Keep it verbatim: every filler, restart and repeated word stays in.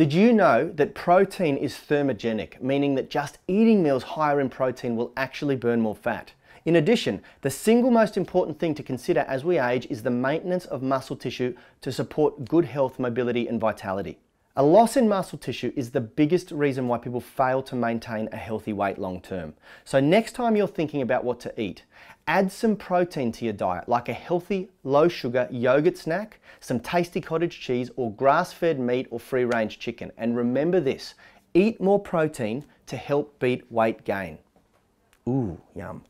Did you know that protein is thermogenic, meaning that just eating meals higher in protein will actually burn more fat? In addition, the single most important thing to consider as we age is the maintenance of muscle tissue to support good health, mobility, and vitality. A loss in muscle tissue is the biggest reason why people fail to maintain a healthy weight long term. So next time you're thinking about what to eat, add some protein to your diet, like a healthy, low-sugar yogurt snack, some tasty cottage cheese, or grass-fed meat or free-range chicken. And remember this, eat more protein to help beat weight gain. Ooh, yum.